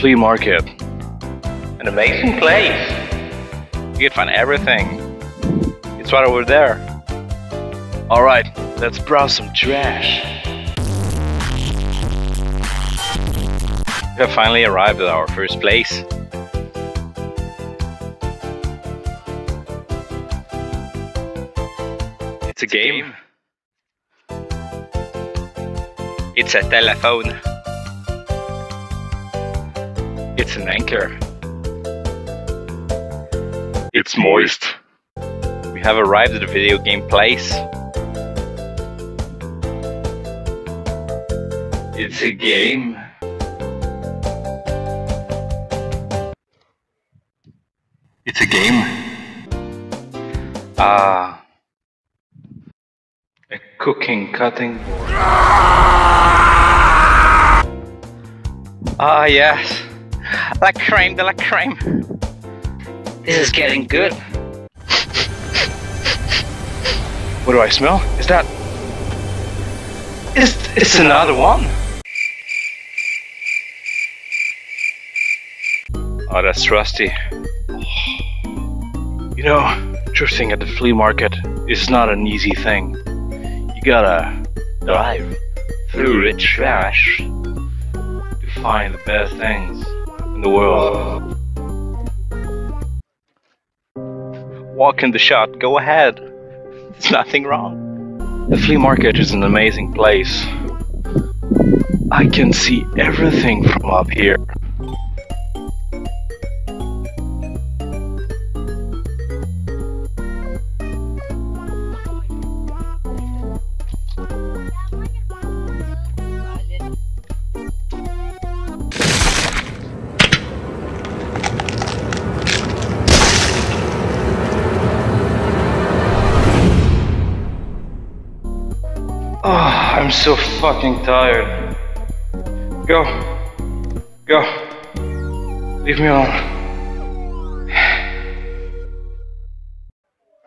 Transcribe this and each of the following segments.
Flea market. An amazing place. You can find everything. It's right over there. Alright, let's browse some trash. We have finally arrived at our first place. It's a game. It's a telephone. It's an anchor. It's moist. We have arrived at the video game place. It's a game. It's a game. A cooking cutting board. Ah, yes. La crème de la crème. This is getting good. What do I smell? Is that... It's another one. Oh, that's rusty. You know, drifting at the flea market is not an easy thing. You gotta dive through the trash to find the best things in the world. Walk in the shot, go ahead. There's nothing wrong. The flea market is an amazing place. I can see everything from up here. Oh, I'm so fucking tired. Go. Go. Leave me alone.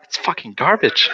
It's fucking garbage.